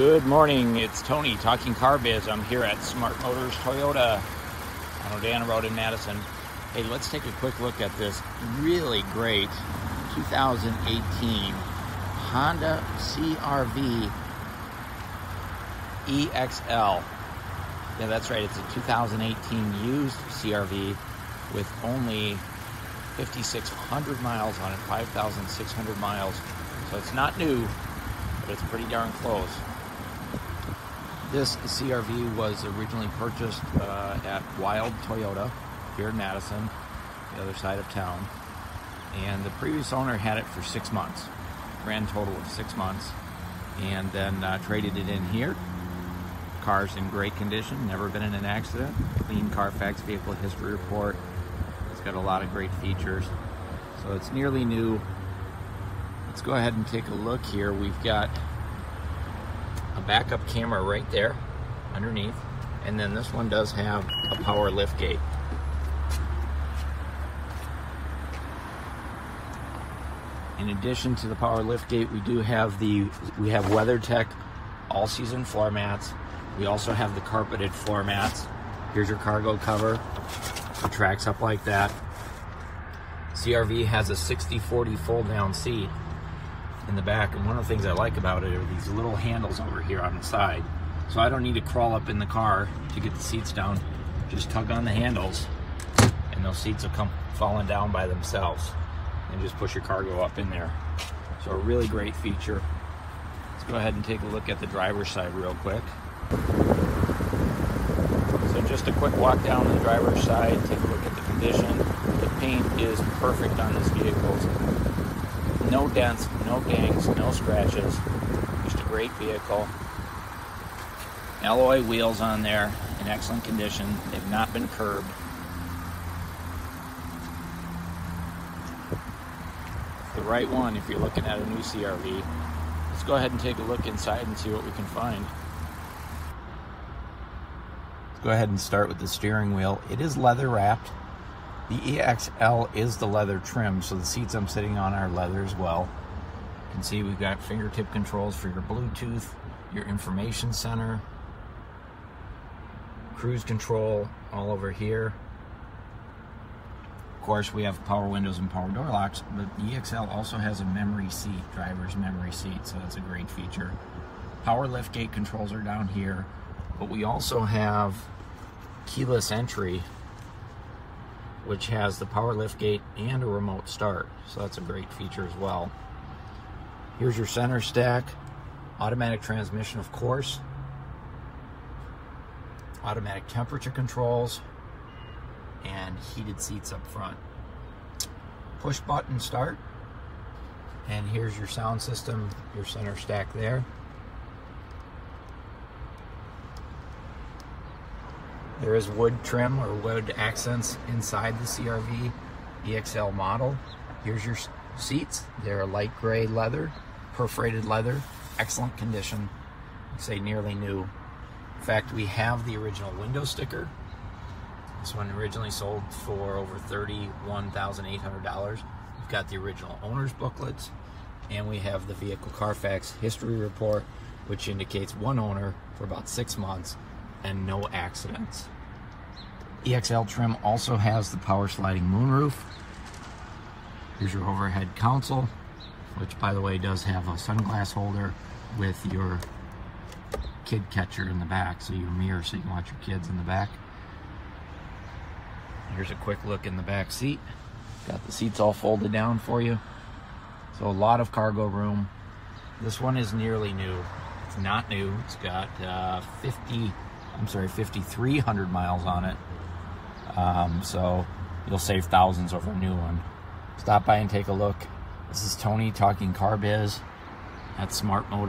Good morning, it's Tony, Talking CarBiz. I'm here at Smart Motors Toyota on O'Danna Road in Madison. Hey, let's take a quick look at this really great 2018 Honda CR-V EXL. Yeah, that's right, it's a 2018 used CR-V with only 5,600 miles on it, 5,600 miles. So it's not new, but it's pretty darn close. This CR-V was originally purchased at Wild Toyota here in Madison, the other side of town. And the previous owner had it for 6 months, grand total of 6 months, and then traded it in here. Car's in great condition, never been in an accident. Clean Carfax vehicle history report. It's got a lot of great features. So it's nearly new. Let's go ahead and take a look here. We've got a backup camera right there underneath, and then this one does have a power lift gate. In addition to the power lift gate, we have WeatherTech all-season floor mats. We also have the carpeted floor mats. Here's your cargo cover. It tracks up like that. CR-V has a 60/40 fold-down seat in the back, and one of the things I like about it are these little handles over here on the side, so I don't need to crawl up in the car to get the seats down. Just tug on the handles and those seats will come falling down by themselves, and just push your cargo up in there. So a really great feature. Let's go ahead and take a look at the driver's side real quick. So just a quick walk down to the driver's side, take a look at the condition. The paint is perfect on this vehicle. No dents, no bangs, no scratches. Just a great vehicle. Alloy wheels on there in excellent condition. They've not been curbed. The right one if you're looking at a new CR-V. Let's go ahead and take a look inside and see what we can find. Let's go ahead and start with the steering wheel. It is leather wrapped. The EXL is the leather trim, so the seats I'm sitting on are leather as well. You can see we've got fingertip controls for your Bluetooth, your information center, cruise control all over here. Of course, we have power windows and power door locks, but the EXL also has a memory seat, driver's memory seat, so that's a great feature. Power liftgate controls are down here, but we also have keyless entry, which has the power lift gate and a remote start. So that's a great feature as well. Here's your center stack. Automatic transmission, of course. Automatic temperature controls. And heated seats up front. Push button start. And here's your sound system, your center stack there. There is wood trim or wood accents inside the CR-V EXL model. Here's your seats. They're light gray leather, perforated leather, excellent condition. I'd say nearly new. In fact, we have the original window sticker. This one originally sold for over $31,800. We've got the original owner's booklets, and we have the vehicle Carfax history report, which indicates one owner for about 6 months and no accidents. EXL trim also has the power sliding moonroof. Here's your overhead console, which by the way does have a sunglass holder with your kid catcher in the back, so your mirror so you can watch your kids in the back. Here's a quick look in the back seat. Got the seats all folded down for you. So a lot of cargo room. This one is nearly new. It's not new. It's got 5,300 miles on it, so you'll save thousands over a new one. Stop by and take a look. This is Tony, Talking CarBiz at Smart Motors.